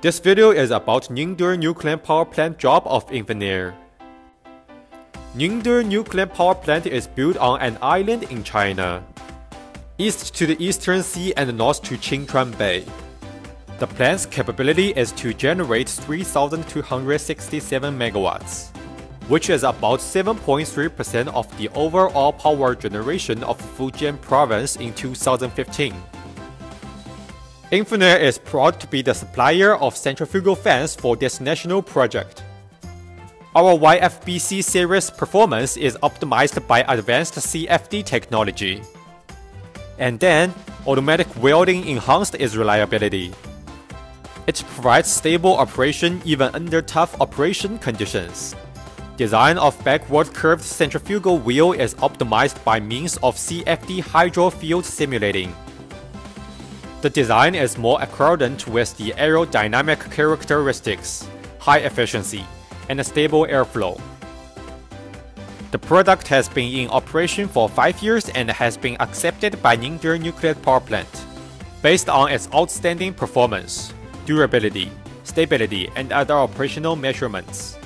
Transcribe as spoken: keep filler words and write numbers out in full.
This video is about Ningde Nuclear Power Plant job of INFINAIR. Ningde Nuclear Power Plant is built on an island in China, east to the Eastern Sea and north to Qingchuan Bay. The plant's capability is to generate three thousand two hundred sixty-seven megawatts, which is about seven point three percent of the overall power generation of Fujian province in two thousand fifteen. INFINAIR is proud to be the supplier of centrifugal fans for this national project. Our Y F B C series performance is optimized by advanced C F D technology, and then automatic welding enhanced its reliability. It provides stable operation even under tough operation conditions. Design of backward curved centrifugal wheel is optimized by means of C F D hydro field simulating. The design is more accordant with the aerodynamic characteristics, high efficiency, and a stable airflow. The product has been in operation for five years and has been accepted by Ningde Nuclear Power Plant, based on its outstanding performance, durability, stability, and other operational measurements.